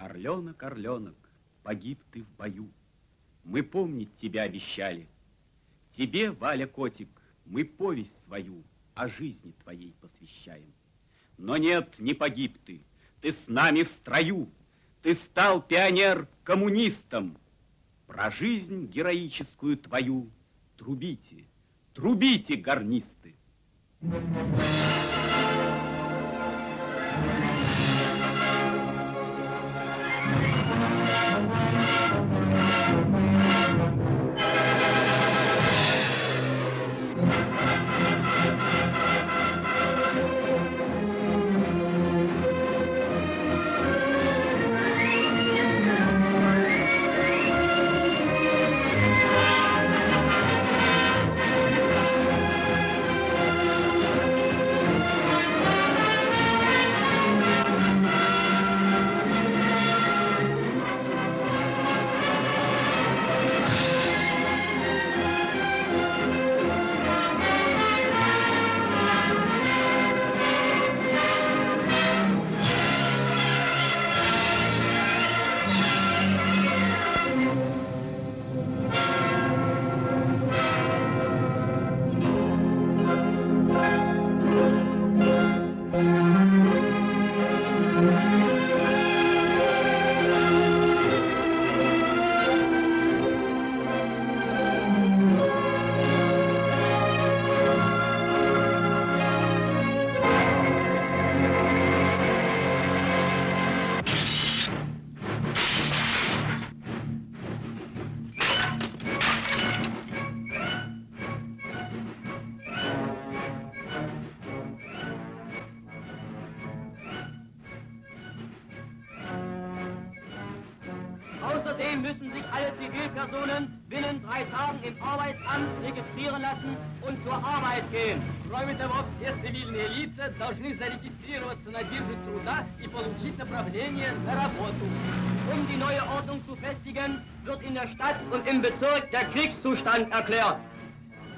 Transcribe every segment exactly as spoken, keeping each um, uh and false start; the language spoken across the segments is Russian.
Орленок, орленок, погиб ты в бою. Мы помнить тебя обещали. Тебе, Валя Котик, мы повесть свою о жизни твоей посвящаем. Но нет, не погиб ты, ты с нами в строю. Ты стал пионер-коммунистом. Про жизнь героическую твою трубите, трубите, гарнисты. Должны зарегистрироваться на бирже труда и получить направление на работу. Um die neue Ordnung zu festigen, wird in der Stadt und im Bezirk der Kriegszustand erklärt.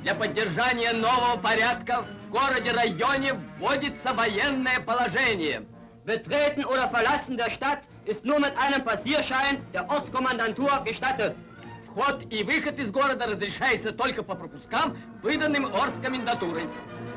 Для поддержания нового порядка в городе-районе вводится военное положение. Betreten oder verlassen der Stadt ist nur mit einem Passierschein der Ortskommandantur gestattet. Вход и выход из города разрешается только по пропускам, выданным оргкомендатурой.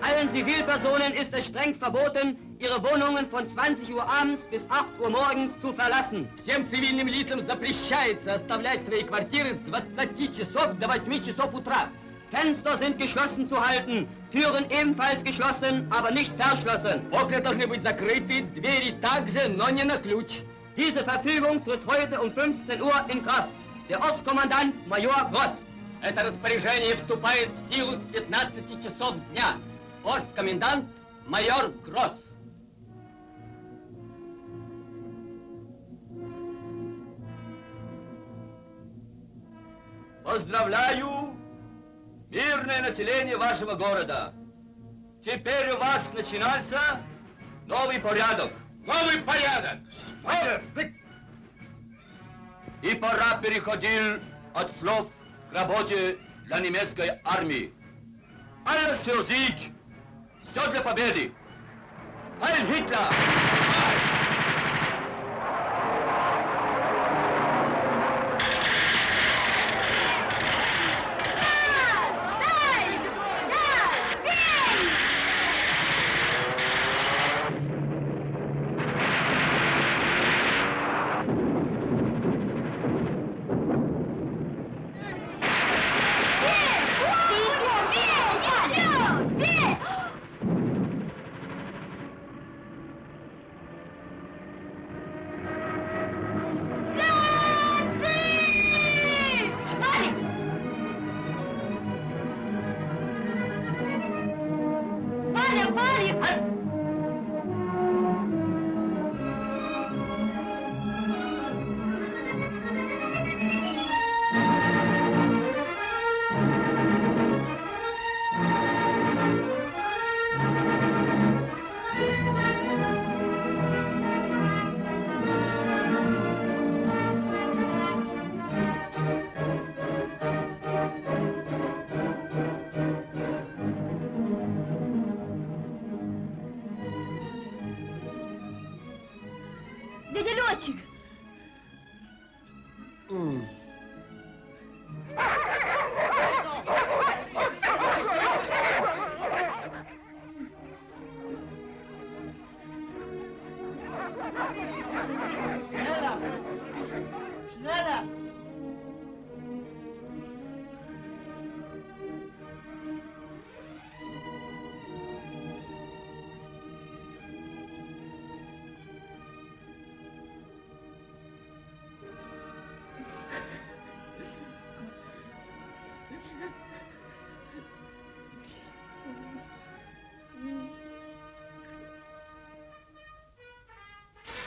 Allen Zivilpersonen ist es streng verboten, ihre Wohnungen von zwanzig Uhr abends bis acht Uhr morgens zu verlassen. Всем цивильным лицам запрещается оставлять свои квартиры с двадцати часов до восьми часов утра. Fenster sind geschlossen zu halten, Türen ebenfalls geschlossen, aber nicht verschlossen. Окна должны быть закрыты, двери также, но не на ключ. Diese Verfügung tritt heute um fünfzehn Uhr in Kraft. Der Ortskommandant Major Gross. Это распоряжение вступает в силу с пятнадцати часов дня. Оргкомендант майор Гросс. Поздравляю мирное население вашего города. Теперь у вас начинается новый порядок. Новый порядок! И пора переходить от слов к работе для немецкой армии. Alles für Sieg! Все для победы! Heil Hitler!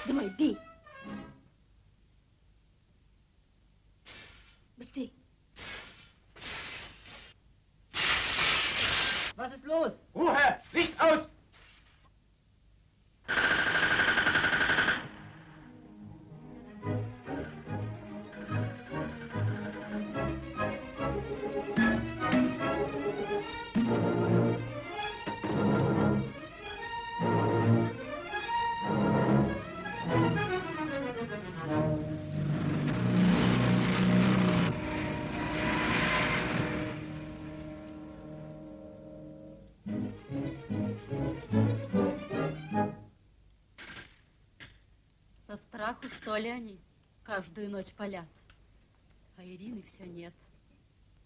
Давай, бей! Быстрей! Was ist los? Ruhe! Licht aus! Страху, что ли, они каждую ночь палят, а Ирины все нет.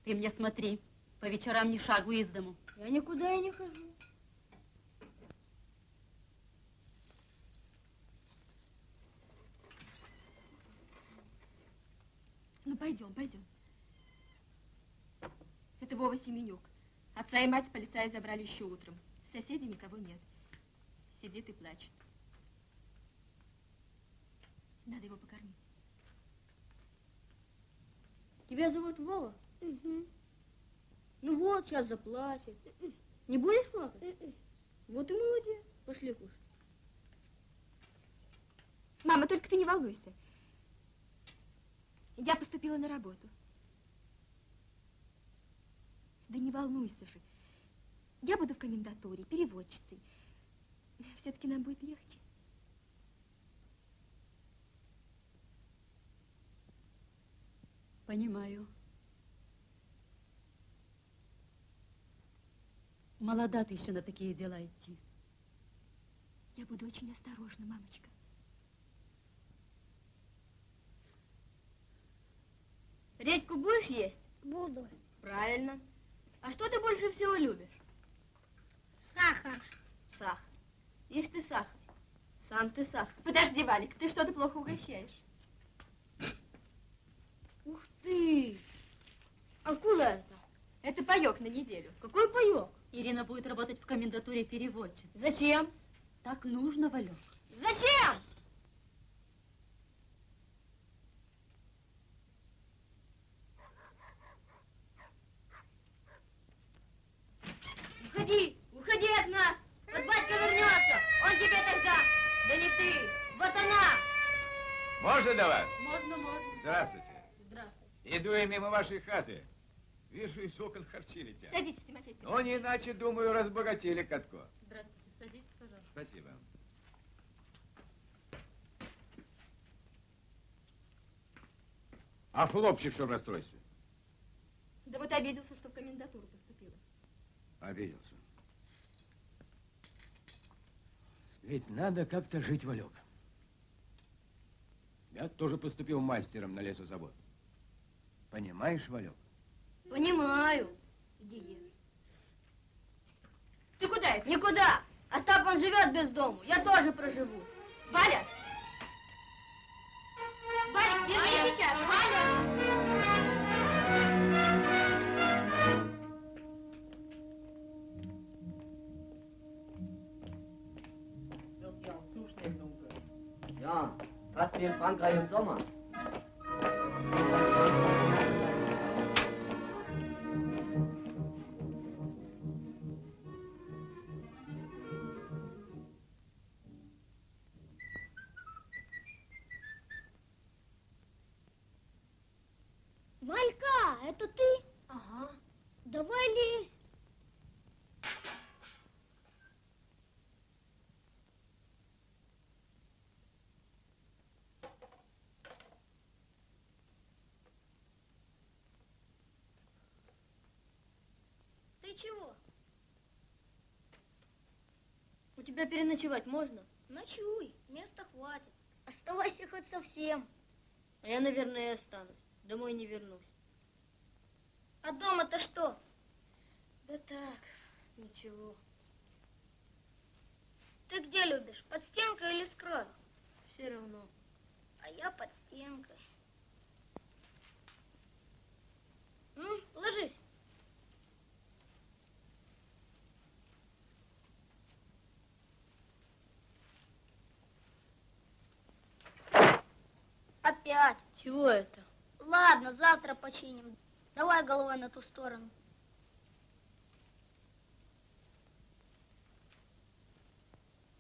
Ты мне смотри, по вечерам ни шагу из дому. Я никуда и не хожу. Ну, пойдем, пойдем. Это Вова Семенюк. Отца и мать полицаи забрали еще утром. Соседей никого нет. Сидит и плачет. Надо его покормить. Тебя зовут Вова? Угу. Ну вот, сейчас заплачет. Не будешь плакать? Вот и молодец. Пошли кушать. Мама, только ты не волнуйся. Я поступила на работу. Да не волнуйся же. Я буду в комендатуре, переводчицей. Все-таки нам будет легче. Понимаю. Молода ты еще на такие дела идти. Я буду очень осторожна, мамочка. Редьку будешь есть? Буду. Правильно. А что ты больше всего любишь? Сахар. Сахар. Ишь ты сахар. Сам ты сахар. Подожди, Валик, ты что-то плохо угощаешь. Ух ты! А куда это? Это паёк на неделю. Какой паёк? Ирина будет работать в комендатуре переводчик. Зачем? Так нужно, Валёк. Зачем? Уходи! Уходи от нас! Вот батька вернётся! Он тебе тогда! Да не ты! Вот она! Можно до вас? Можно, можно. Здравствуйте. Иду я мимо вашей хаты. Вижу, из окон харчи летят. Садитесь, Тимофей Степаныч. Ну, не иначе, думаю, разбогатели Катко. Здравствуйте. Садитесь, пожалуйста. Спасибо. А хлопчик что в расстройстве? Да вот обиделся, что в комендатуру поступила. Обиделся. Ведь надо как-то жить, Валек. Я тоже поступил мастером на лесозавод. Понимаешь, Валек? Понимаю. Иди ешь. Ты куда это? Никуда. Остап, он живет без дому. Я тоже проживу. Валя! Валя, верни сейчас! Валя! Ja, fast wie in Frankreich im Sommer. Это ты? Ага. Давай лезь. ты чего? У тебя переночевать можно? Ночуй, места хватит. Оставайся хоть совсем. А я, наверное, и останусь. Домой не вернусь. А дома-то что? Да так, ничего. Ты где любишь, под стенкой или с краю? Все равно. А я под стенкой. Ну, ложись. Опять. Чего это? Ладно, завтра починим. Давай головой на ту сторону.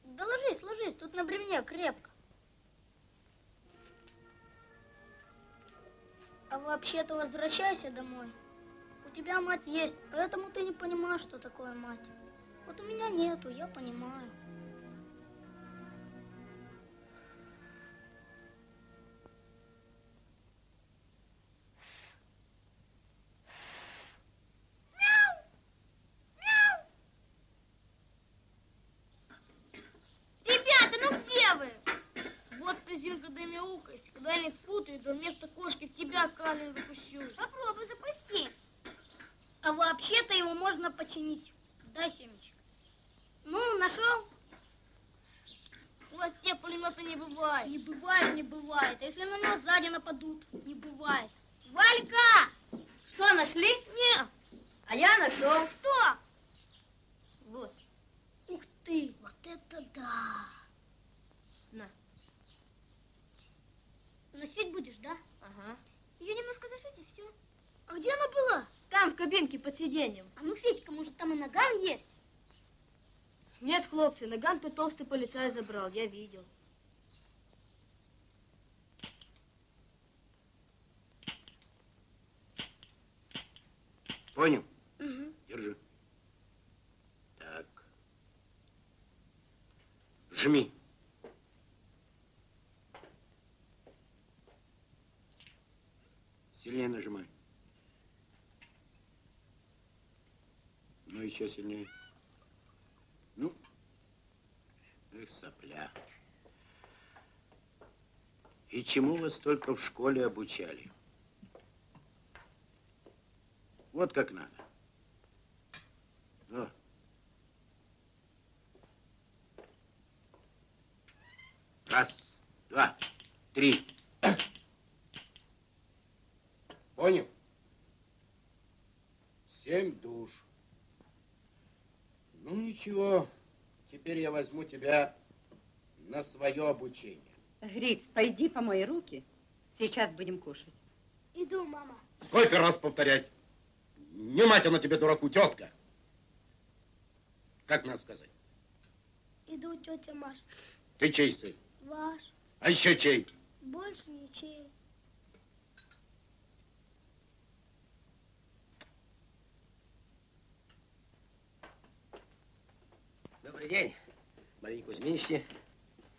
Да ложись, ложись, тут на бревне крепко. А вообще-то возвращайся домой. У тебя мать есть, поэтому ты не понимаешь, что такое мать. Вот у меня нету, я понимаю. Когда-нибудь спутают, то вместо кошки в тебя камень запущу. Попробуй запусти. А вообще-то его можно починить. Дай семечко. Ну, нашел? У вас те пулемета не бывает. Не бывает, не бывает. А если на нас сзади нападут? Не бывает. Валька! Что, нашли? Нет. А я нашел. Что? Вот. Ух ты! Вот это да! На. Носить будешь, да? Ага. Ее немножко зашить и все. А где она была? Там, в кабинке, под сиденьем. А ну, Федька, может, там и наган есть? Нет, хлопцы, наган-то толстый полицай забрал, я видел. Понял? Угу. Держи. Так. Жми. Сильнее нажимай. Ну, еще сильнее. Ну. Эх, сопля. И чему вас только в школе обучали? Вот как надо. Вот. Раз, два, три. Понял? Семь душ. Ну, ничего. Теперь я возьму тебя на свое обучение. Гриц, пойди помой руки. Сейчас будем кушать. Иду, мама. Сколько раз повторять? Не мать она тебе, дураку, тетка. Как надо сказать? Иду, тетя Маш. Ты чей сын? Ваш. А еще чей? Больше ничей. Добрый день, Мария Кузьминична.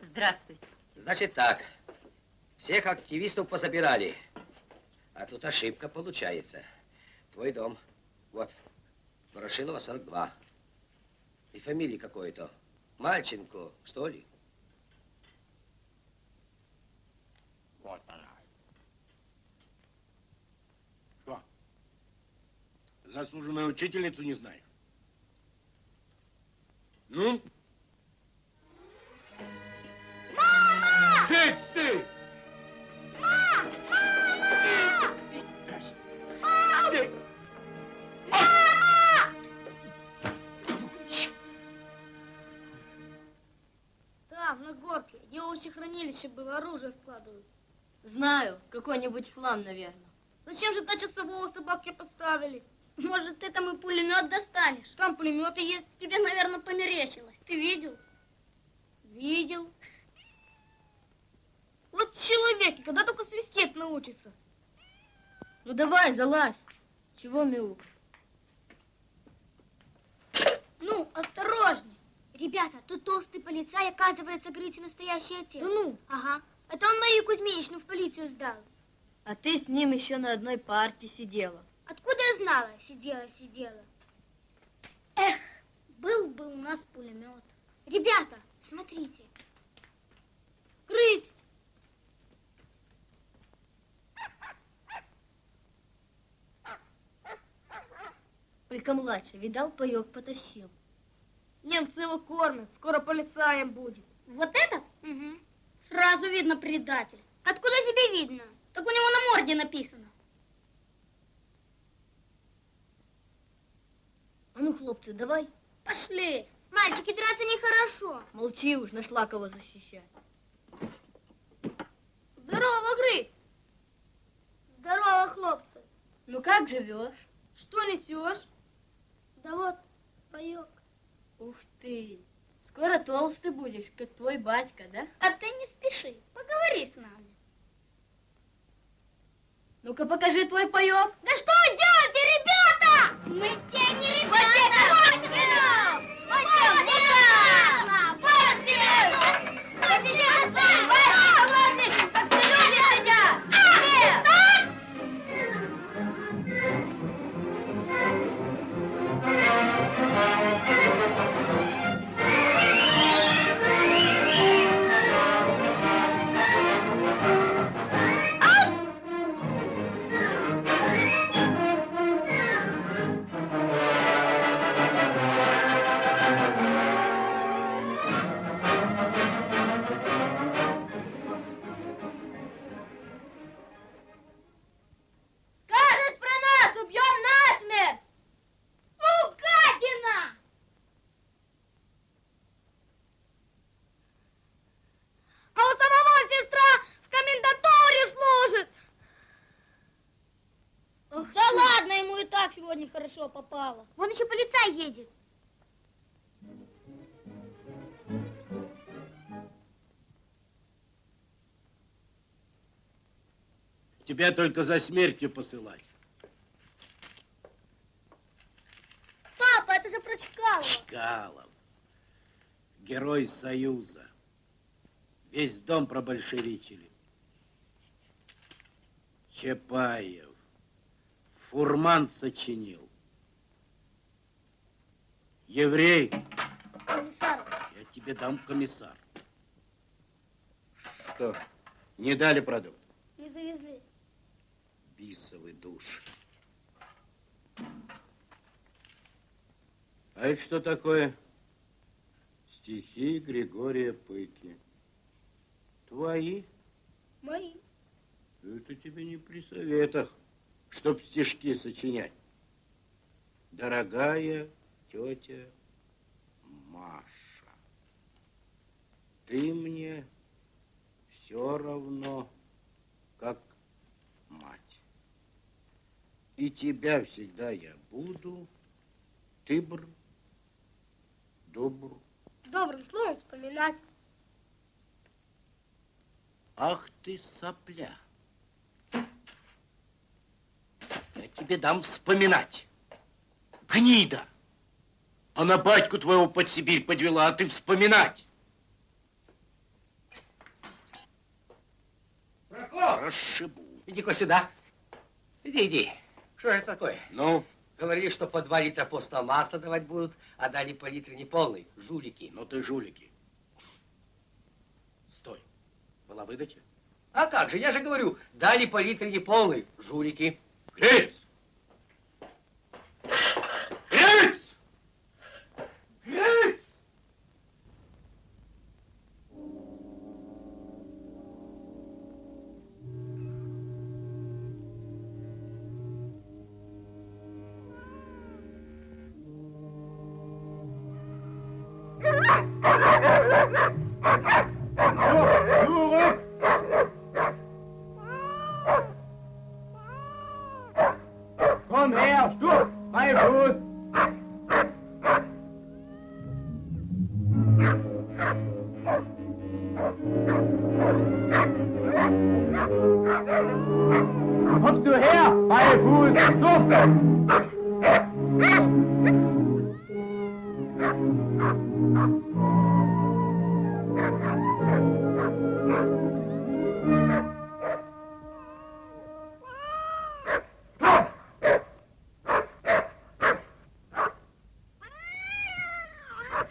Здравствуйте. Значит так, всех активистов позабирали, а тут ошибка получается. Твой дом, вот, Ворошилова, сорок два. И фамилии какой-то, Мальченко, что ли? Вот она. Что, заслуженную учительницу не знаешь? Ну? Мама! Сядь ты! Мам! Мама! Мам! Мама! Там, на горке, где овощехранилище было, оружие складывают. Знаю, какой-нибудь хлам, наверное. Зачем же то часового собаки поставили? Может, ты там и пулемет достанешь? Там пулеметы есть. Тебе, наверное, померещилось. Ты видел? Видел. Вот человеки, когда только свистеть научится. Ну давай, залазь. Чего мяукаешь? Ну, осторожней. Ребята, тут толстый полицай, оказывается, Грицу настоящий отец. Да ну? Ага. Это он Марию Кузьминичну в полицию сдал. А ты с ним еще на одной парте сидела. Откуда я знала? Сидела, сидела. был у нас пулемет. Ребята, смотрите. Крыть! Пыка-младший, видал, паёк потащил. Немцы его кормят, скоро полицаем будет. Вот этот? Угу. Сразу видно предатель. Откуда тебе видно? Так у него на морде написано. А ну, хлопцы, давай. Пошли. Мальчики, драться нехорошо. Молчи уж, нашла кого защищать. Здорово, Грысь. Здорово, хлопцы. Ну как живешь? Что несешь? Да вот, паёк. Ух ты. Скоро толстый будешь, как твой батька, да? А ты не спеши, поговори с нами. Ну-ка, покажи твой паёк. Да что вы делаете, ребята? Мы те не ребята! Хорошо попало. Вон еще полицай едет. Тебя только за смертью посылать. Папа, это же про Чкалова. Чкалов. Герой Союза. Весь дом пробольшевичили. Чапаев. Фурман сочинил. Еврей. Комиссар. Я тебе дам, комиссар. Что, не дали продукт? Не завезли. Бисовый душ. А это что такое? Стихи Григория Пыки. Твои? Мои. Это тебе не при советах, чтоб стишки сочинять. Дорогая тетя Маша, ты мне все равно, как мать. И тебя всегда я буду, ты бр, добр. Добрым словом вспоминать. Ах ты сопля. Я тебе дам вспоминать. Гнида! Она батьку твоего под Сибирь подвела, а ты вспоминать. Прокоп! Расшибу. Иди-ка сюда. Иди, иди. Что же это такое? Ну? Говорили, что по два литра постного масла давать будут, а дали по литру неполный. Жулики. Ну ты жулики. Стой. Была выдача? А как же, я же говорю, дали по литру неполный. Жулики. Гриц! Гриц! Гриц!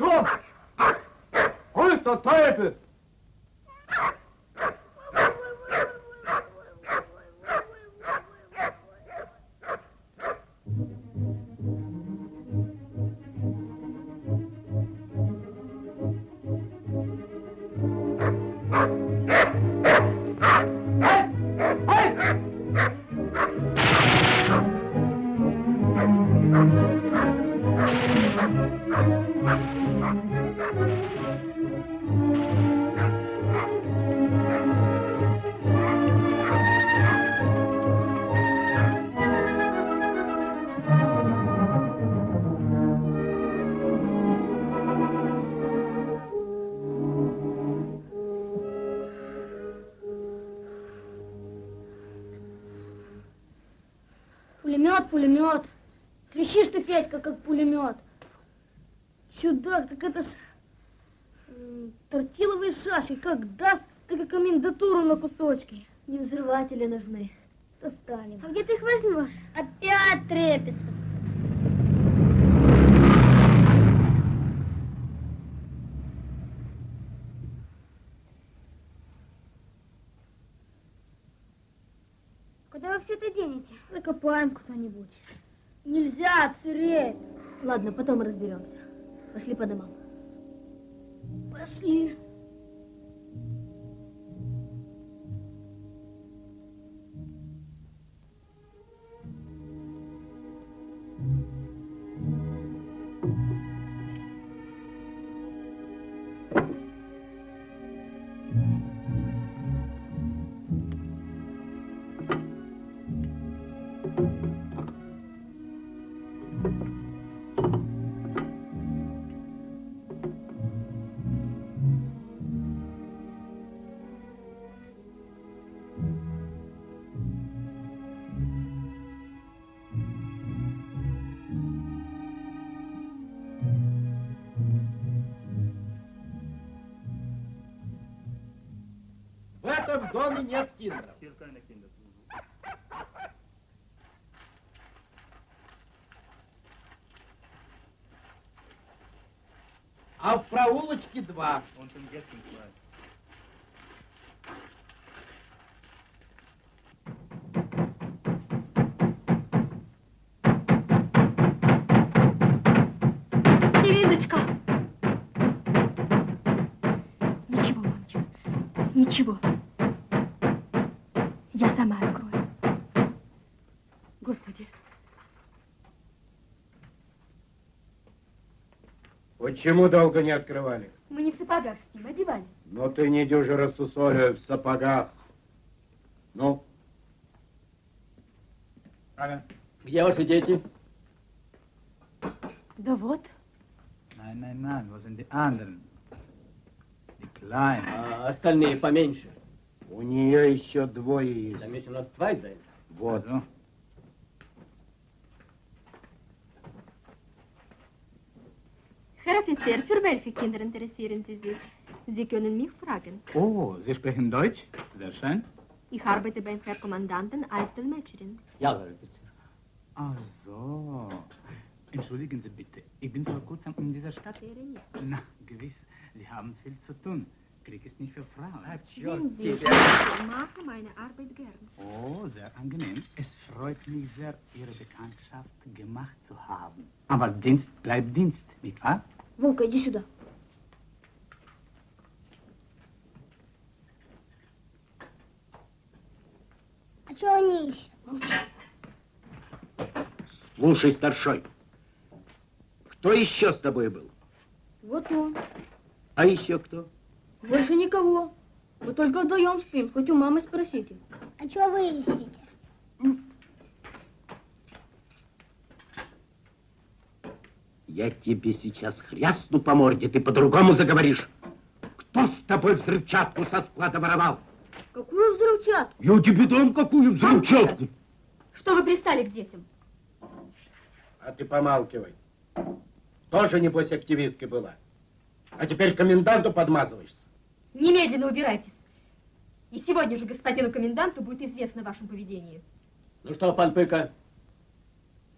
Петровка! Пусть-то топит! Пулемет. Кричишь ты, Федька, как пулемет. Сюда, так это ж тортиловые шашки. Как даст, так и комендатуру на кусочки. Не взрыватели нужны. Достанем. А где ты их возьмешь? Опять трепится. Закопаем куда-нибудь. Нельзя отсыреть. Ладно, потом разберемся. Пошли по домам. Пошли. В доме нет киндеров. А в проулочке два. Ириночка! Ничего, мамочка, ничего. Почему долго не открывали? Мы не в сапогах с ним, одевали. Но ты не дюже рассусоливай в сапогах. Ну? Ага. Где ваши дети? Да вот. Nein, nein, nein, was sind die anderen? Die kleinen. А остальные поменьше. У нее еще двое есть. Заметь, у нас два дальше. Вот. Also. Herr Offizier, für welche Kinder interessieren Sie sich? Sie können mich fragen. Oh, Sie sprechen Deutsch? Sehr schön. Ich arbeite beim Herrn Kommandanten als Dolmetscherin. Ja, Herr Offizier. Ach so. Entschuldigen Sie bitte, ich bin vor kurzem in dieser Stadt. Na, gewiss, Sie haben viel zu tun. Krieg ist nicht für Frauen. Sind Sie, ich mache meine Arbeit gern. Oh, sehr angenehm. Es freut mich sehr, Ihre Bekanntschaft gemacht zu haben. Aber Dienst bleibt Dienst, nicht wahr? Волка, иди сюда. А что они ищут? Молчи. Слушай, старшой, кто еще с тобой был? Вот он. А еще кто? Больше никого. Вы только вдвоем спим, хоть у мамы спросите. А что вы ищете? Я тебе сейчас хрясну по морде, ты по-другому заговоришь. Кто с тобой взрывчатку со склада воровал? Какую взрывчатку? Я тебе дам какую взрывчатку. Что вы пристали к детям? А ты помалкивай. Тоже, небось, активисткой была. А теперь коменданту подмазываешься. Немедленно убирайтесь. И сегодня же господину коменданту будет известно о вашем поведении. Ну что, пан Пыка?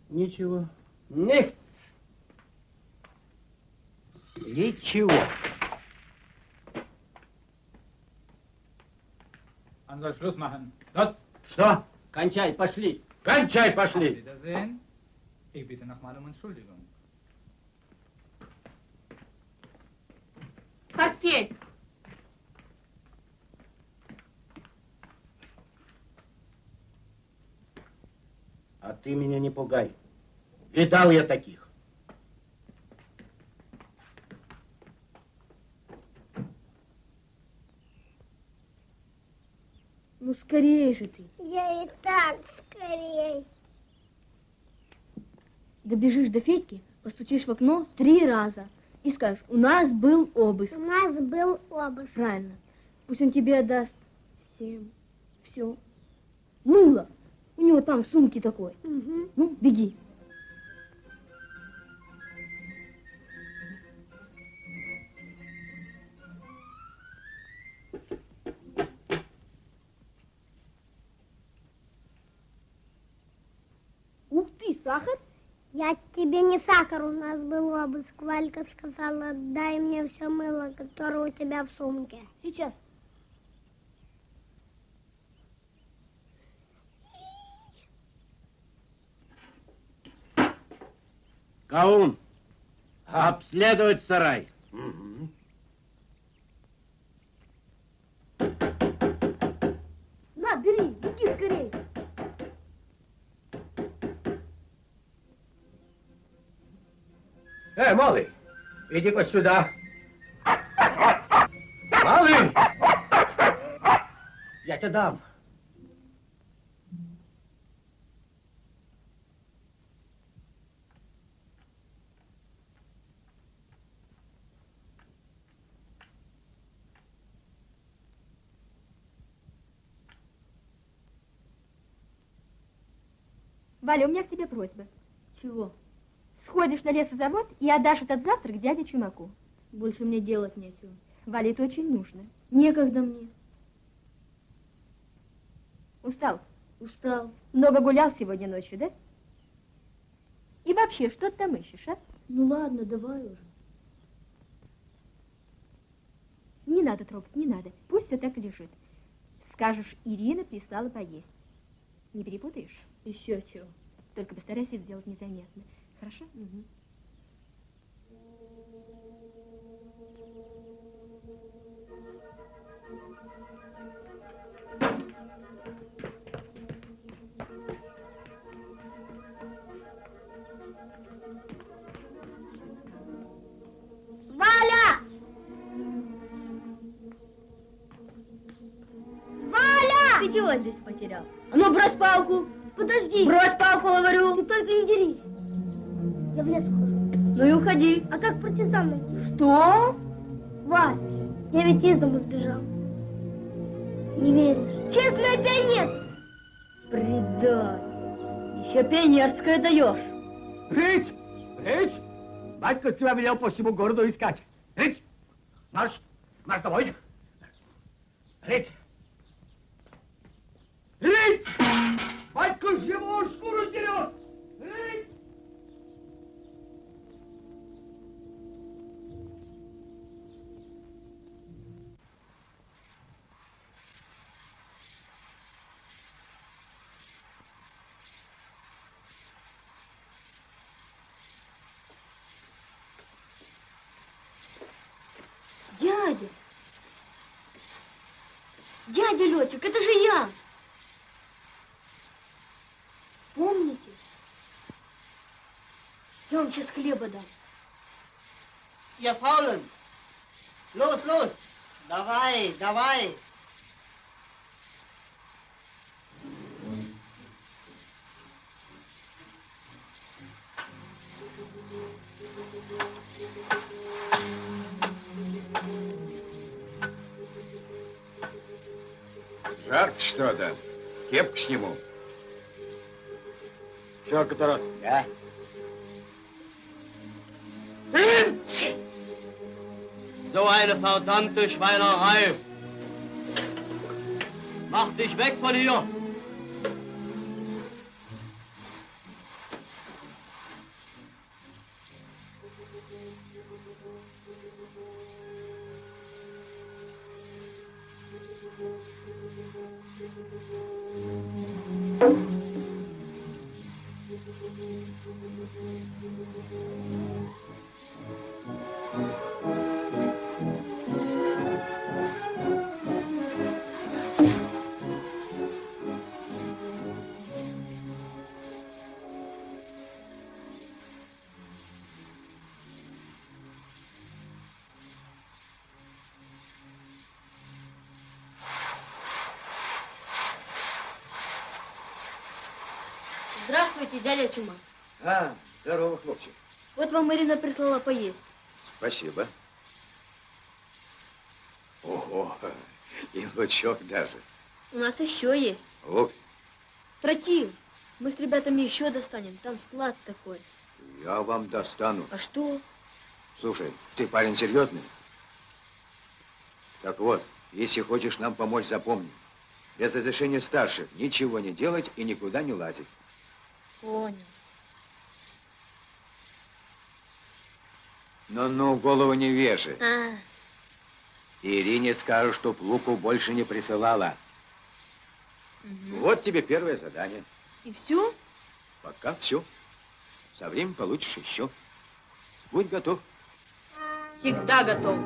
Ничего. Нет. Ничего. Что? Кончай, пошли. Кончай, пошли. Портфель. А ты меня не пугай. Видал я таких. Ну, скорее же ты. Я и так скорее. Добежишь до Федьки, постучишь в окно три раза и скажешь, у нас был обыск. У нас был обыск. Правильно. Пусть он тебе отдаст всем все. Мыло. У него там в сумке такой. Угу. Ну, беги. Ух ты, сахар? Я тебе не сахар, у нас был обыск. Валька сказала, дай мне все мыло, которое у тебя в сумке. Сейчас. Каун, а? Обследовать сарай. Угу. На, бери, беги скорей. Эй, малый, иди-ка сюда. Малый! Я тебе дам. Валя, у меня к тебе просьба. Чего? Сходишь на лесозавод и отдашь этот завтрак дяде Чумаку. Больше мне делать нечего. Вале, это очень нужно. Некогда мне. Устал? Устал. Много гулял сегодня ночью, да? И вообще, что ты там ищешь, а? Ну ладно, давай уже. Не надо трогать, не надо. Пусть все так и лежит. Скажешь, Ирина прислала поесть. Не перепутаешь? Еще чего. Только постарайся это сделать незаметно. Хорошо? Угу. Здесь потерял. А ну, брось палку. Подожди. Брось палку, говорю. Ты только не дерись. Я в лес ухожу. Ну и уходи. А как партизан найти? Что? Вась, я ведь из дому сбежал. Не веришь? Честная пионерская. Предатель. Еще пионерская даешь. Рыч, рыч. Батька тебя велел по всему городу искать. Рыч, марш, марш домой. Рыч. Рыть! Батька живого шкуру дерет! Рыть! Дядя! Дядя Лётчик, это же я! Помните? Я вам сейчас хлеба дам. Я фаулен. Лос, лос. Давай, давай. Жарко что-то. Кепку сниму. Жарко, Тарас. Да. So eine verdammte Schweinerei. Mach dich weg von hier. Здравствуйте, дядя Чумак. А, здорово, хлопчик. Вот вам Марина прислала поесть. Спасибо. Ого, и лучок даже. У нас еще есть. Лук? Тротил. Мы с ребятами еще достанем, там склад такой. Я вам достану. А что? Слушай, ты парень серьезный? Так вот, если хочешь нам помочь, запомни. Без разрешения старших ничего не делать и никуда не лазить. Понял. Ну-ну, голову не вешай. А. Ирине скажу, чтоб луку больше не присылала. Угу. Вот тебе первое задание. И все? Пока все. Со временем получишь еще. Будь готов. Всегда готов.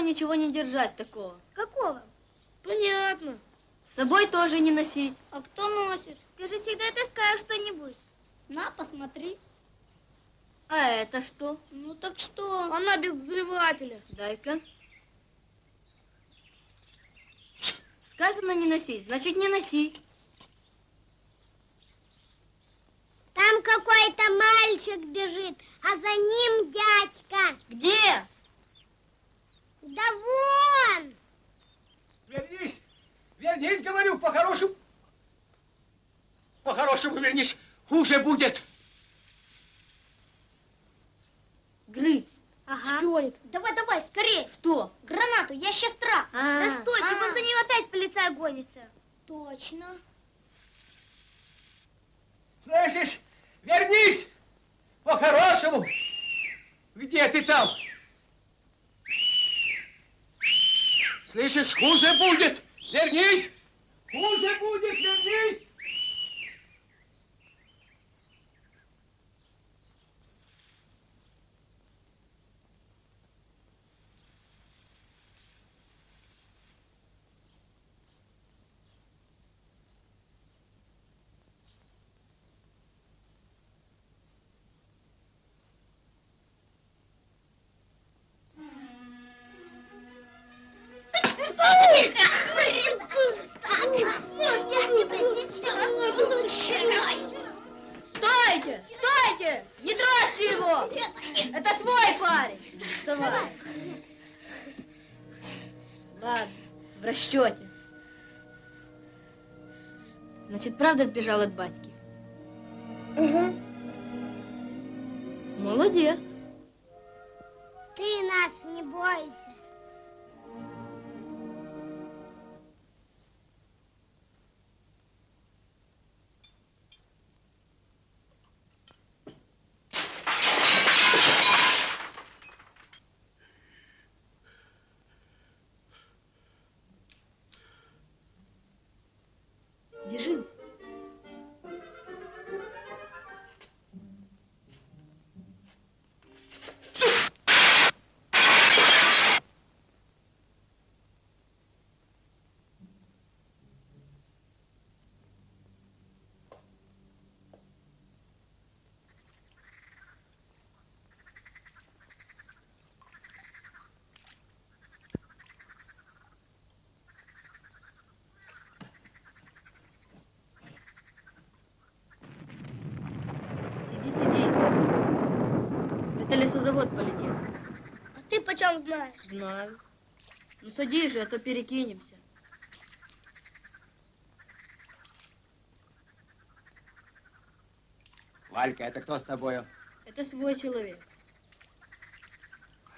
Ничего не держать такого. Какого? Понятно. С собой тоже не носить. А кто носит? Ты же всегда таскаешь что-нибудь. На, посмотри. А это что? Ну так что? Она без взрывателя. Дай-ка. Сказано не носить, значит не носи. Там какой-то мальчик бежит, а за ним дядька. Где? Да вон! Вернись! Вернись, говорю, по-хорошему! По-хорошему вернись, хуже будет! Грызь! Ага. Что это? Давай, давай, скорее! Что? Гранату, я сейчас трах! А-а-а. Да стойте, А-а-а. Вон за ним опять полицай гонится! Точно! Слышишь? Вернись! По-хорошему! Где ты там? Слышишь, хуже будет! Вернись! Хуже будет, вернись! Правда сбежал от батьки? Угу. Молодец. Ты нас не бойся. Это лесозавод полетел. А ты почем знаешь? Знаю. Ну садись же, а то перекинемся. Валька, это кто с тобою? Это свой человек.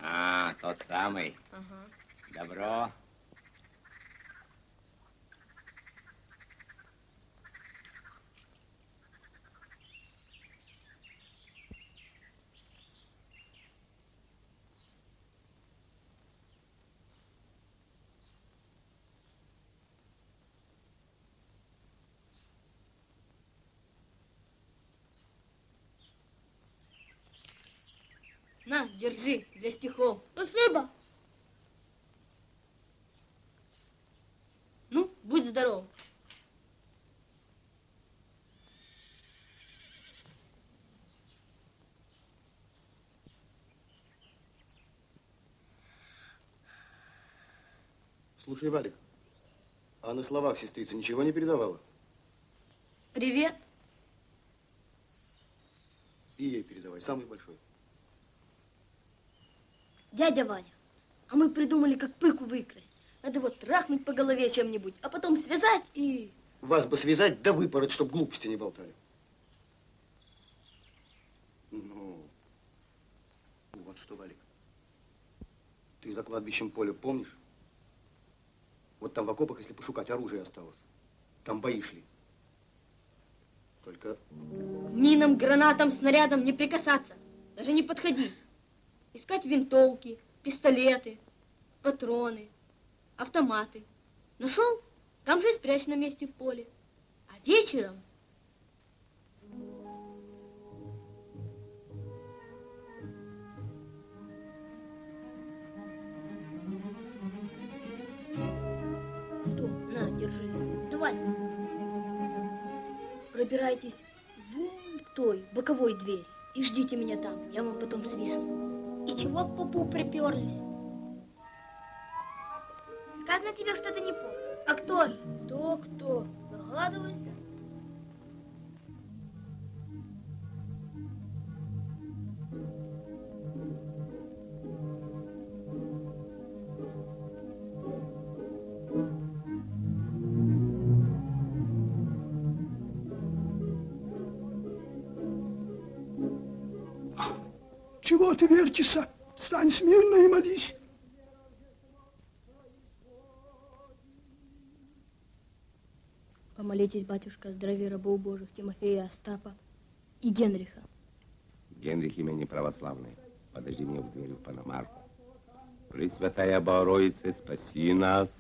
А, тот самый. Ага. Добро. На, держи, для стихов. Спасибо. Ну, будь здоров. Слушай, Валик, а на словах сестрица ничего не передавала? Привет. И ей передавай, самый большой. Дядя Ваня, а мы придумали, как Пыку выкрасть. Надо вот трахнуть по голове чем-нибудь, а потом связать и... Вас бы связать, да выпороть, чтоб глупости не болтали. Ну, вот что, Валик. Ты за кладбищем поле помнишь? Вот там в окопах, если пошукать, оружие осталось. Там бои шли. Только... Минам, гранатам, снарядам не прикасаться. Даже не подходи. Искать винтовки, пистолеты, патроны, автоматы. Нашел? Там же и спрячь на месте в поле. А вечером... Стоп, на, держи. Давай. Пробирайтесь вон к той боковой двери и ждите меня там. Я вам потом свистну. И чего к пупу приперлись? Сказано тебе, что ты не поп. А кто же? Кто, кто? Догадывайся. Чего ты вертишься? Стань смирно и молись. Помолитесь, батюшка, о здравии рабов Божьих Тимофея, Остапа и Генриха. Генрих имя не православное. Подожди меня в дверь в Панамарку. Пресвятая Богородица, спаси нас.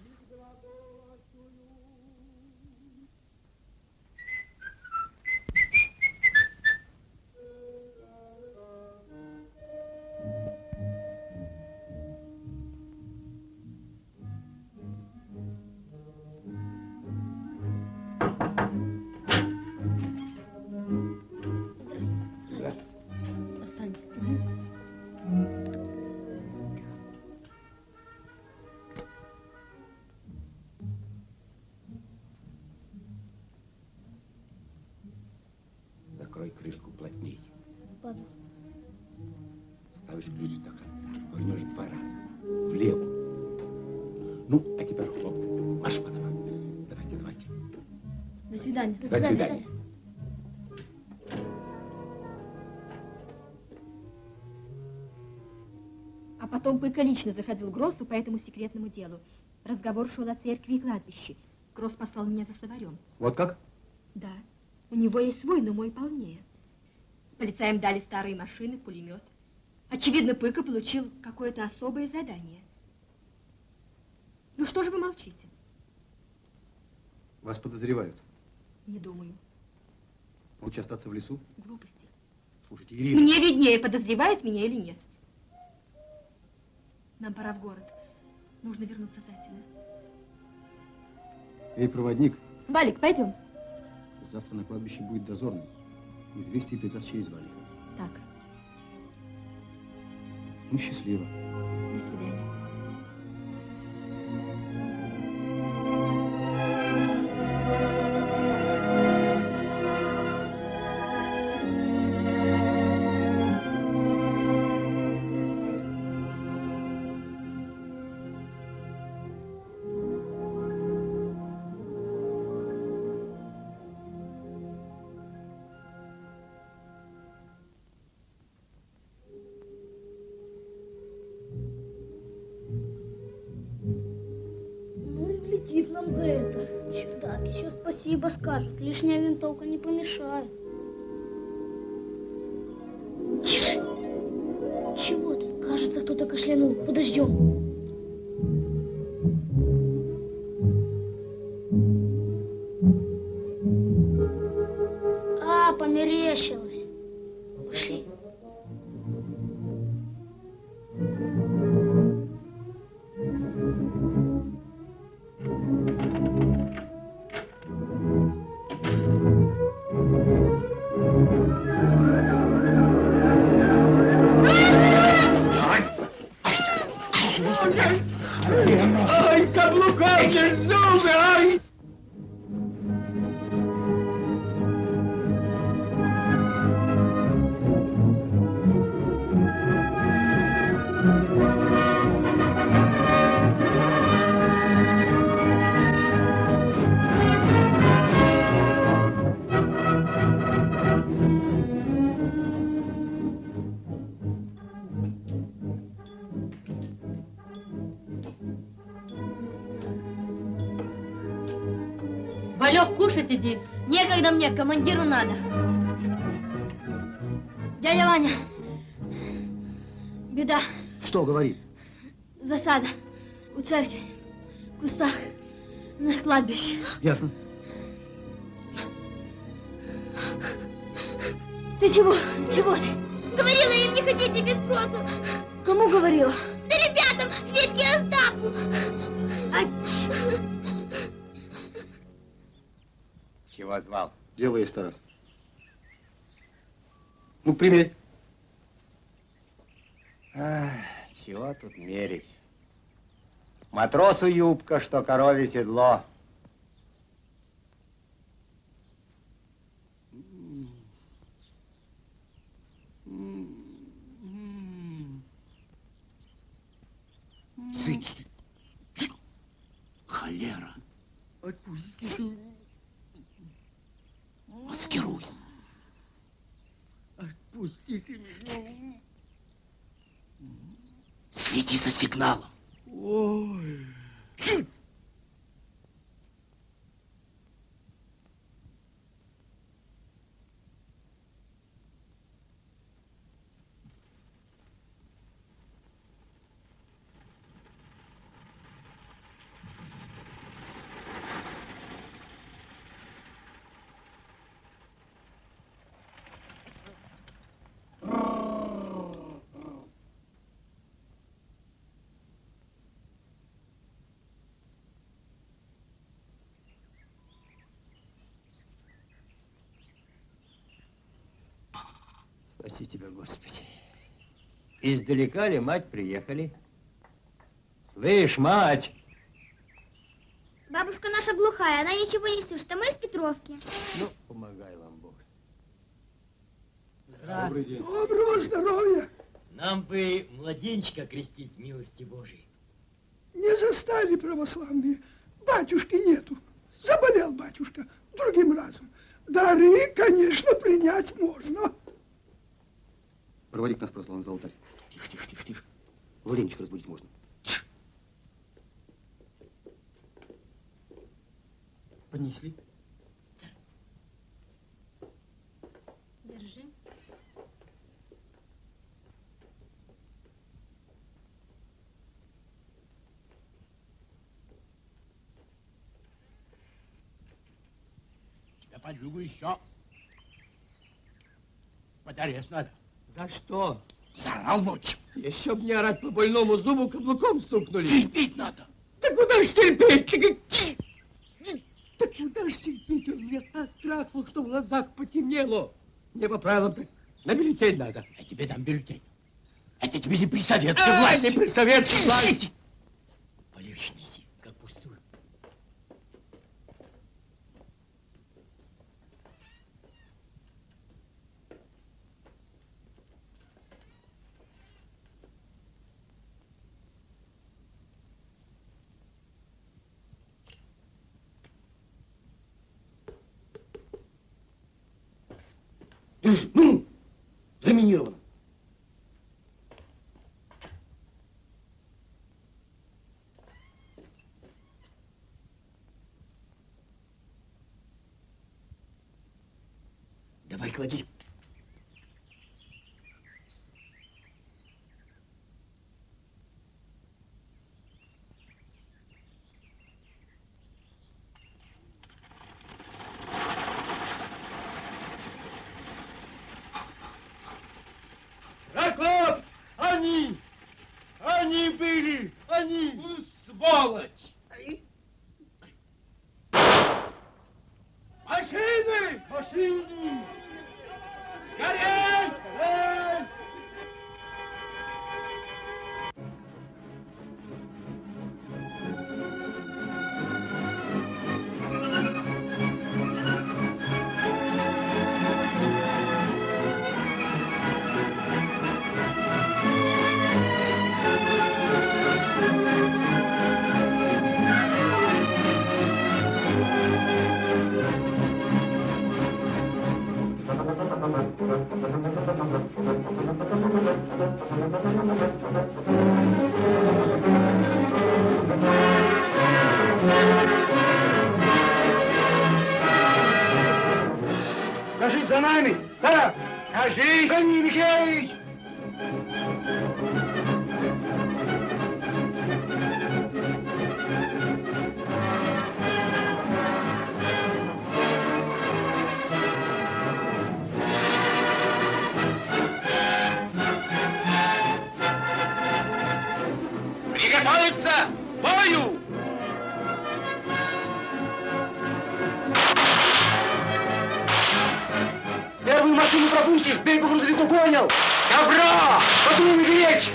До свидания. А потом Пыка лично заходил к Гроссу по этому секретному делу. Разговор шел о церкви и кладбище. Гросс послал меня за словарем. Вот как? Да. У него есть свой, но мой полнее. Полицаям дали старые машины, пулемет. Очевидно, Пыка получил какое-то особое задание. Ну что же вы молчите? Вас подозревают. Не думаю. Лучше остаться в лесу? Глупости. Слушайте, Ирина... Мне виднее, подозревает меня или нет. Нам пора в город. Нужно вернуться затем. Эй, проводник. Валик, пойдем. Завтра на кладбище будет дозорный. Известие передаст через Валик. Так. Ну, счастливо. До свидания. спасибо скажут. Лишняя винтовка не помешает. Тише! Чего ты? Кажется, кто-то кашлянул. Подождем. А, померещилось. Пошли. Иди. Некогда мне, командиру надо. Дядя Ваня, беда. Что, говори? Засада у церкви, в кустах, на кладбище. Ясно. Ты чего? Чего ты? Говорила им не ходите без спроса. Кому говорила? Да ребятам, Федьке и Остапу. А... Чего звал? Дело есть, Тарас. Ну, прими. Ах, чего тут мерить? Матросу юбка, что корове седло. Холера. Отпусти. Маскируйся. Отпустите меня. Следи за сигналом. Ой. Спаси тебя, Господи. Издалека ли, мать, приехали? Слышь, мать! Бабушка наша глухая, она ничего не слышит, а мы из Петровки. Ну, помогай вам Бог. Добрый день. Доброго здоровья! Нам бы младенчика крестить, милости Божией. Не застали православные, батюшки нету. Заболел батюшка, другим разом. Дары, конечно, принять можно. Проводи к нас, прославный, за алтарь. Тише, тише, тише, тише. Владимичка разбудить можно. Тише. Поднесли. Держи. Тебя под югу еще. Под арест надо. За что? Заорал ночью. Еще б не орать, по больному зубу каблуком стукнули. Терпеть надо. Да куда ж терпеть? Да куда ж терпеть? Он меня так трахнул, что в глазах потемнело. Мне по правилам так на бюллетень надо. Я тебе дам бюллетень. Это тебе не при советской а, власти. Не при советской власти. Полегче неси, как пустую. Ну, заминировано. Давай, клади. Проклад! Они! Они были! Они! Ну, сволочь! Машины! Машины! Гореть! Гореть! Кажись, за нами! Да! Кажись! Гони, Михеич! Готовиться к бою! Первую машину пропустишь, бей по грузовику, понял? Добро! Подумай беречь!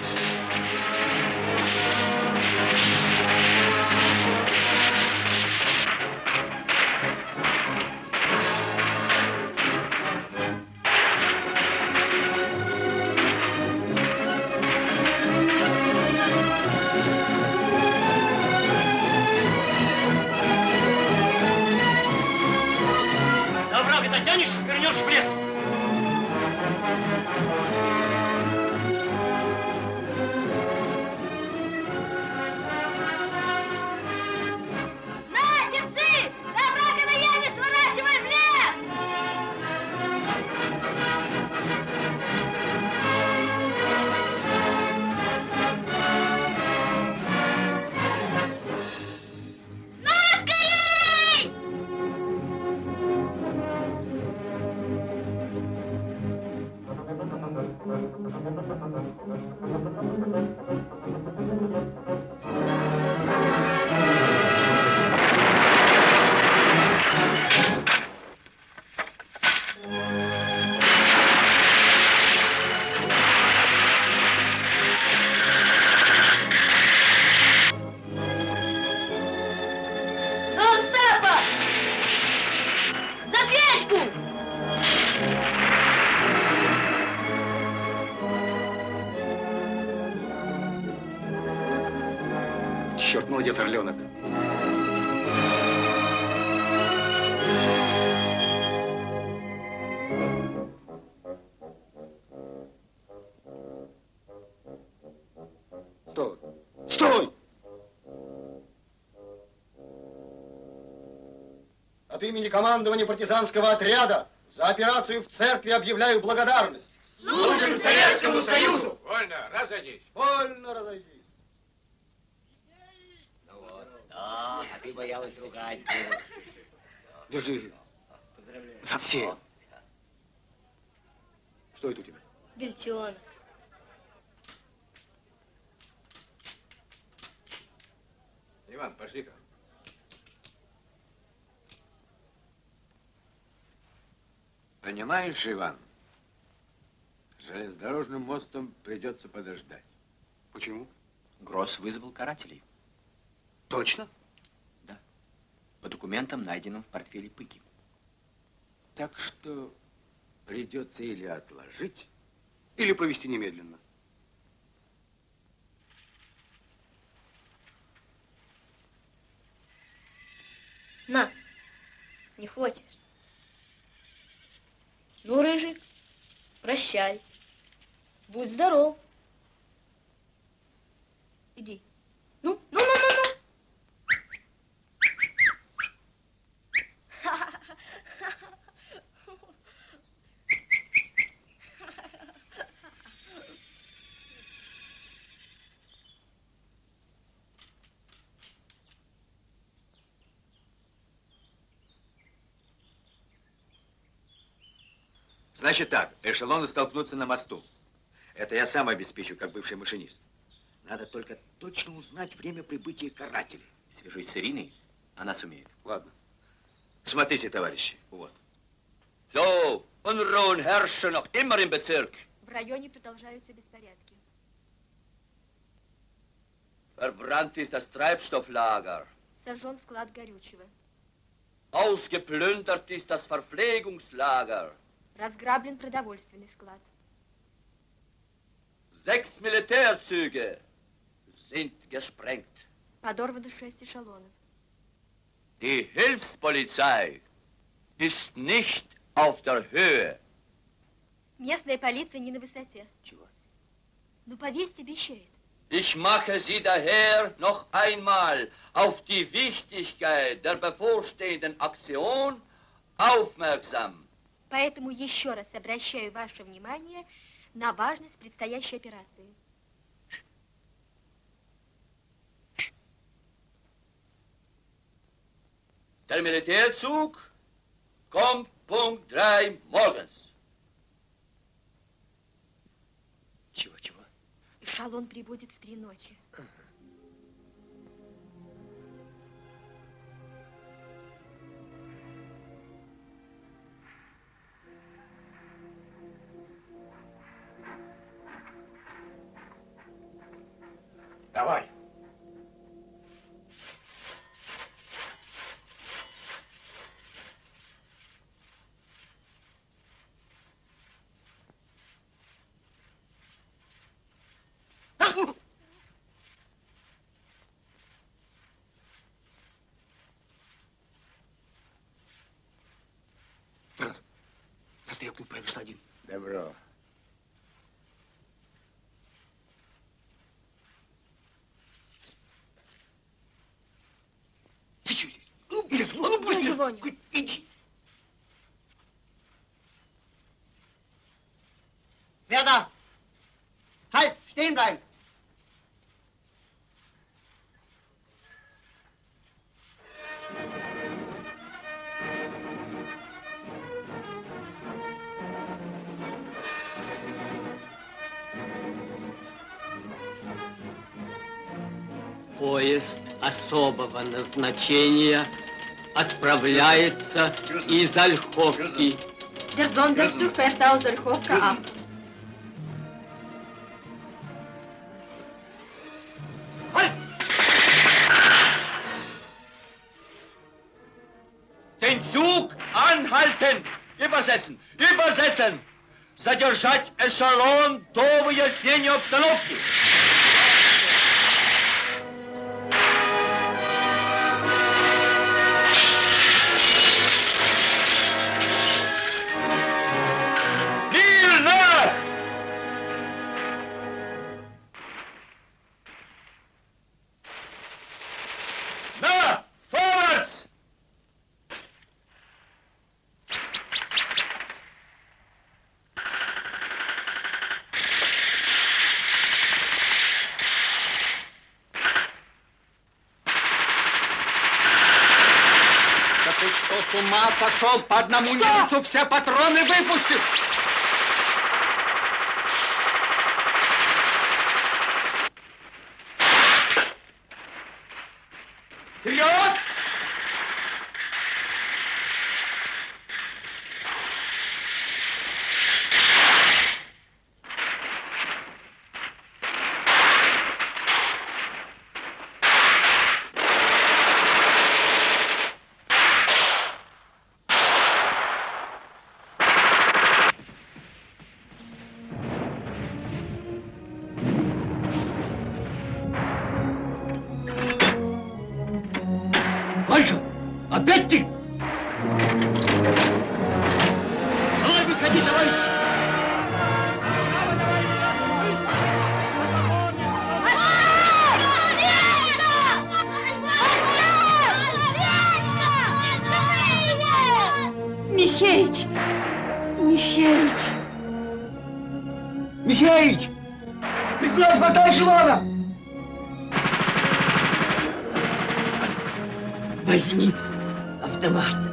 Черт, молодец, Орленок. Стой! Стой! От имени командования партизанского отряда за операцию в церкви объявляю благодарность. Служим Советскому Союзу! Вольно, разойдись! Вольно, разойдись! А, а ты боялась ругать. Держи. Поздравляю. За все. Что это у тебя? Бельчонок. Иван, пошли-ка. Понимаешь, Иван, железнодорожным мостом придется подождать. Почему? Гросс вызвал карателей. Точно? Да. По документам, найденным в портфеле Пыки. Так что придется или отложить, или провести немедленно. На, не хочешь? Ну, Рыжик, прощай. Будь здоров. Иди. Ну, ну, ну, ну. Значит так, эшелоны столкнутся на мосту. Это я сам обеспечу, как бывший машинист. Надо только точно узнать время прибытия карателей. Свяжусь с Ириной, она сумеет. Ладно. Смотрите, товарищи, вот. So, Unruhen herrschen noch immer im Bezirk. В районе продолжаются беспорядки. Verbrannt ist das Treibstofflager. Сожжен склад горючего. Ausgeplündert ist das Verpflegungslager. Разграблен продовольственный склад. Sechs Militärzüge sind gesprengt. Подорвано шесть эшелонов. Die Hilfspolizei ist nicht auf der Höhe. Местная полиция не на высоте. Чего? Ну, повесьте вещает. Ich mache Sie daher noch einmal auf die Wichtigkeit der bevorstehenden Aktion aufmerksam. Поэтому еще раз обращаю ваше внимание на важность предстоящей операции. Der Militärzug kommt Punkt drei morgens. Чего, чего? Эшелон прибудет в три ночи. Uh-huh. Давай. Раз. За стрелку правишь один. Добро. Ты что здесь? Ну, блин, ну, блин. Ну, блин. Иди. Верда! Halt! Stehen bleiben! Поезд особого назначения отправляется из Ольховки. Der Sonderzug fährt aus Ольховка ab. Den Zug anhalten! Übersetzen! Übersetzen! Задержать эшелон до выяснения обстановки! Пошел по одному Что? немцу, все патроны выпустил. Вперед! Автомат.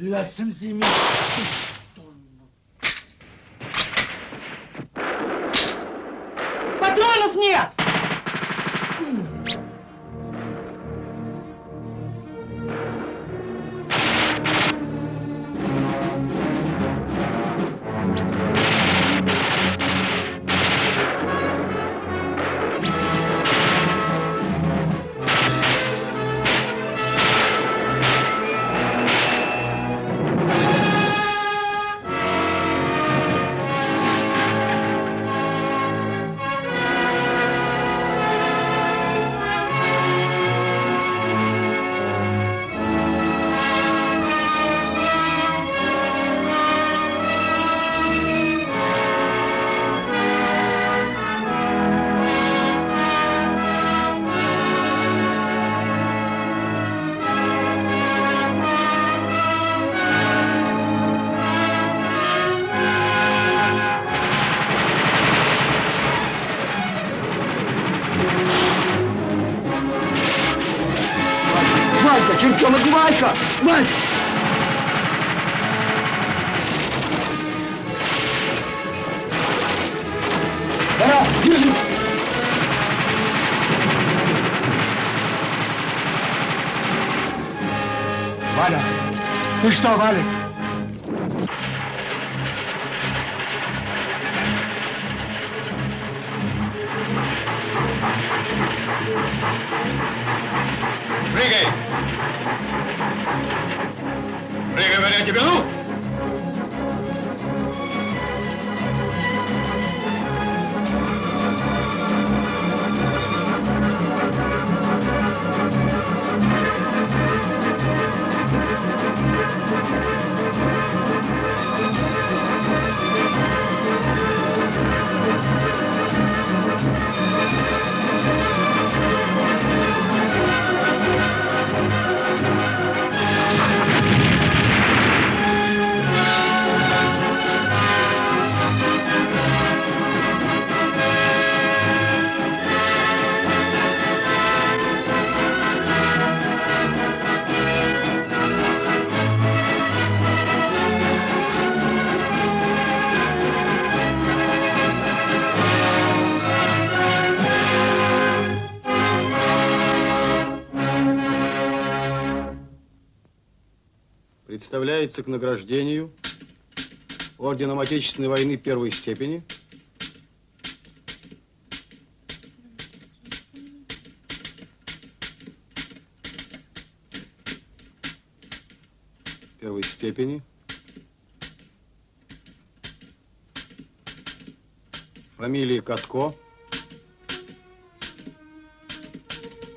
Lasım zimi. Патронов нет! Ты что, Валик? Прыгай! Прыгай, говоря тебе, ну! Представляется к награждению орденом Отечественной войны первой степени первой степени фамилии Катко,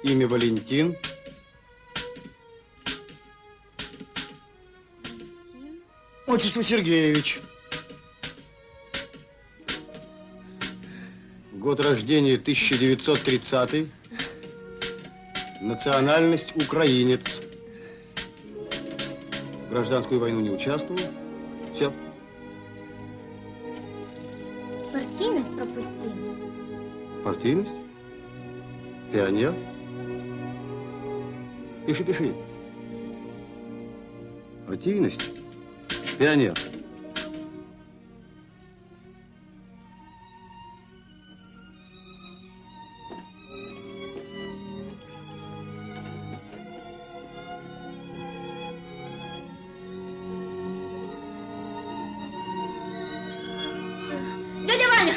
имя Валентин, отчество Сергеевич. Год рождения тысяча девятьсот тридцатый. Национальность украинец. В гражданскую войну не участвовал. Все. Партийность пропустили. Партийность? Пионер? Пиши, пиши. Партийность? Пионер. Дядя Ваня!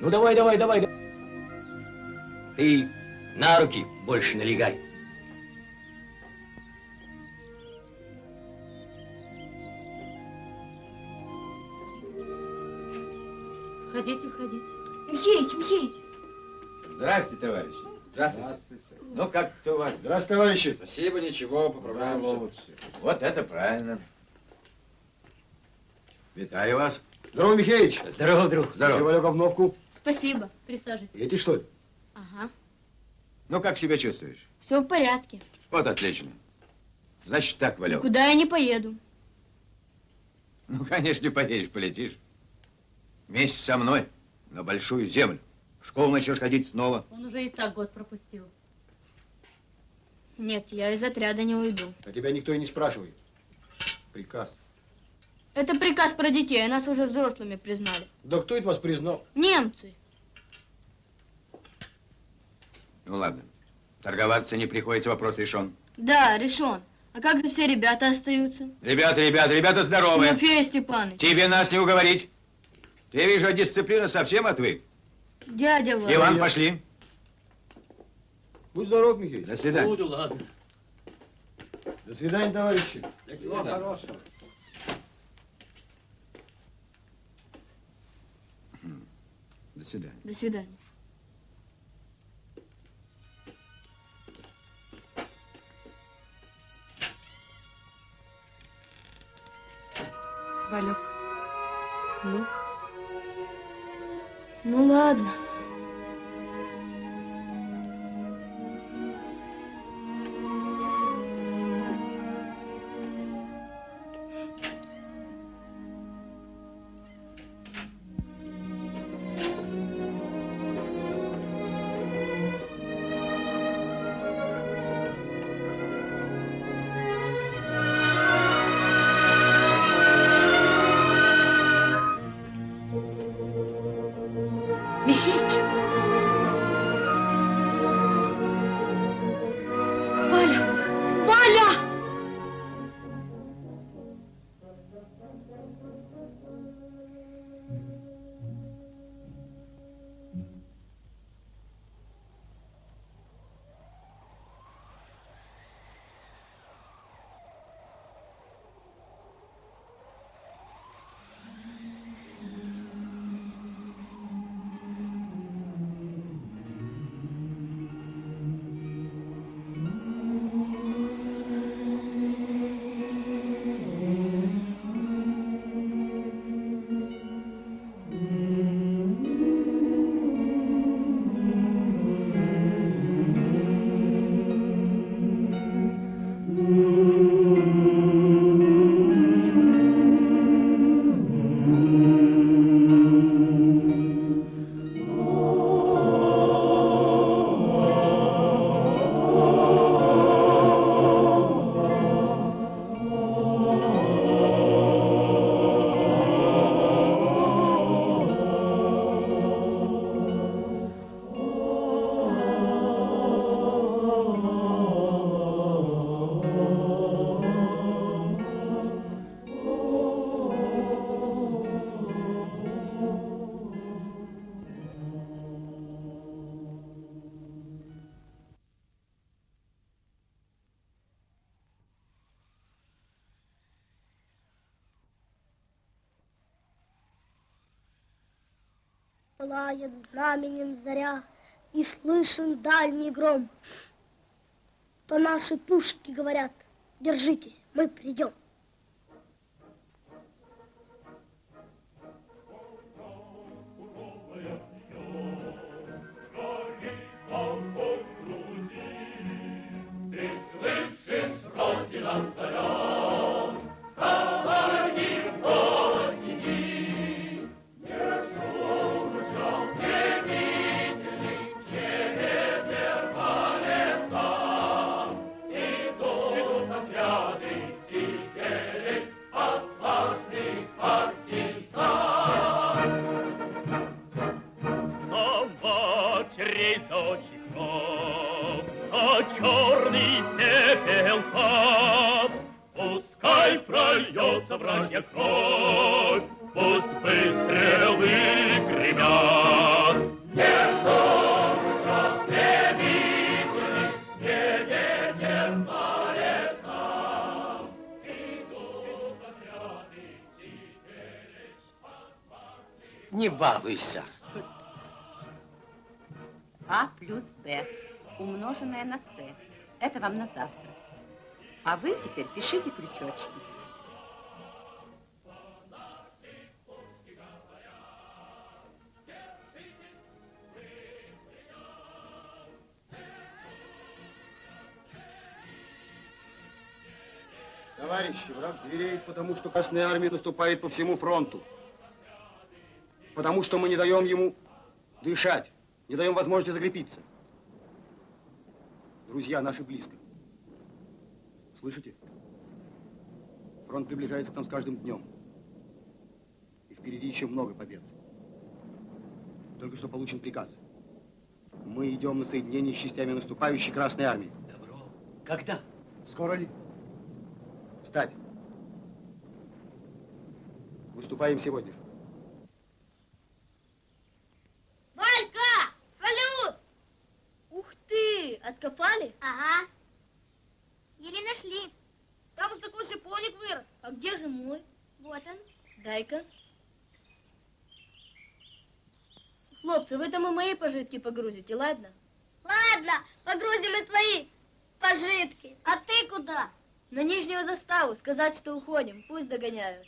Ну, давай, давай, давай. Ты на руки больше налегай. Входите, входите. Михеич, Михеич. Здравствуйте, товарищи. Здравствуйте. Здравствуйте. Ну, как-то у вас. Здравствуйте, товарищи. Спасибо, ничего, поправляем лучше. Вот это правильно. Витаю вас. Здорово, Михеич. Здорово, друг. Здорово. Привалю говновку. Спасибо. Присаживайтесь. Едете, что ли? Ага. Ну, как себя чувствуешь? Все в порядке. Вот отлично. Значит так, Валёк. Куда я не поеду. Ну, конечно, поедешь, полетишь. Вместе со мной на большую землю. В школу начнешь ходить снова. Он уже и так год пропустил. Нет, я из отряда не уйду. А тебя никто и не спрашивает. Приказ. Это приказ про детей, а нас уже взрослыми признали. Да кто это вас признал? Немцы. Ну ладно, торговаться не приходится, вопрос решен. Да, решен. А как же все ребята остаются? Ребята, ребята, ребята здоровые. Тимофей Степаныч. Тебе нас не уговорить. Я вижу, дисциплина совсем отвык. Дядя Ваня. Иван, я... пошли. Будь здоров, Михеич. До свидания. Буду, ладно. До свидания, товарищи. До свидания. Всего хорошего. До свидания. До свидания. Валек, ну? Ну ладно. Пылает знаменем заря, и слышен дальний гром. То наши пушки говорят, держитесь, мы придем. Балуйся. А плюс Б, умноженное на С. Это вам на завтра. А вы теперь пишите крючочки. Товарищи, враг звереет, потому что Красная Армия наступает по всему фронту. потому что мы не даем ему дышать, не даем возможности закрепиться. Друзья наши близко. Слышите? Фронт приближается к нам с каждым днем. И впереди еще много побед. Только что получен приказ. Мы идем на соединение с частями наступающей Красной Армии. Добро. Когда? Скоро ли? Встать. Выступаем сегодня. Валька! Салют! Ух ты! Откопали? Ага. Еле нашли. Там же такой шиповник вырос. А где же мой? Вот он. Дай-ка. Хлопцы, вы там и мои пожитки погрузите, ладно? Ладно, погрузим и твои пожитки. А ты куда? На нижнюю заставу. Сказать, что уходим. Пусть догоняют.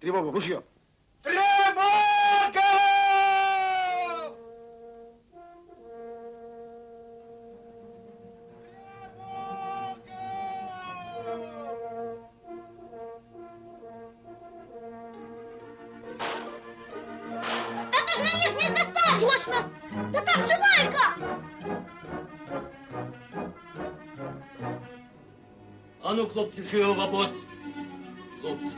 Тревога, ружье! Тревога! Да ты ж на нижний застав! Точно! Да там же Валька! А ну, хлопцы, живо в обоз! Хлопцы!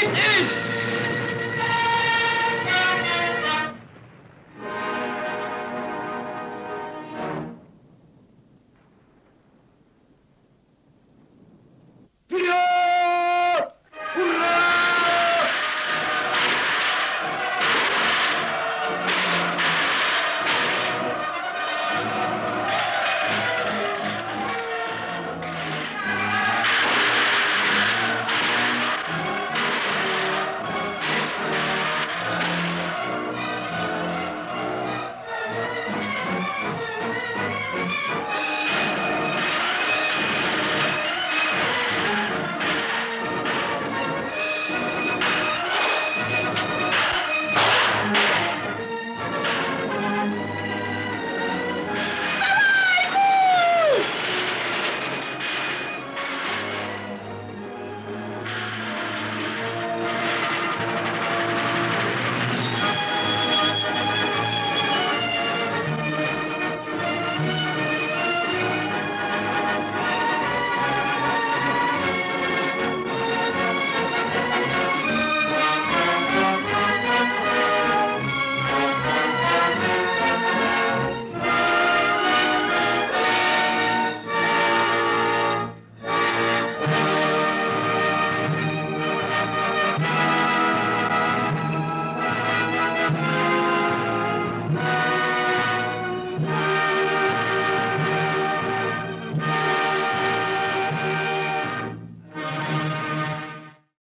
Hey, dude!